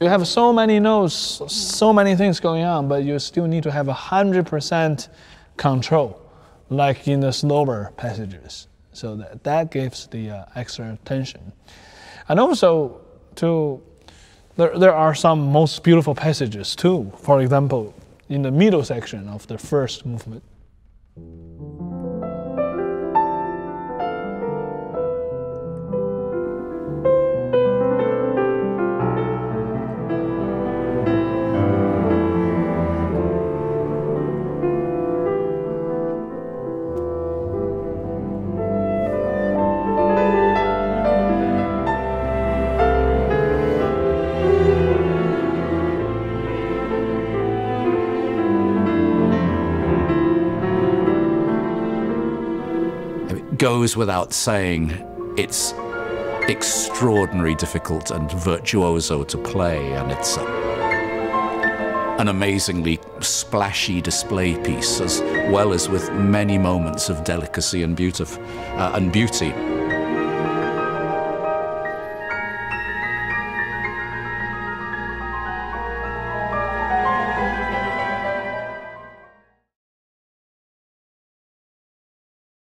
You have so many nodes, so many things going on, but you still need to have 100% control, like in the slower passages. So that gives the extra tension. And also, there are some most beautiful passages too. For example, in the middle section of the first movement. Goes without saying, it's extraordinarily difficult and virtuoso to play, and it's an amazingly splashy display piece, as well as with many moments of delicacy and beauty.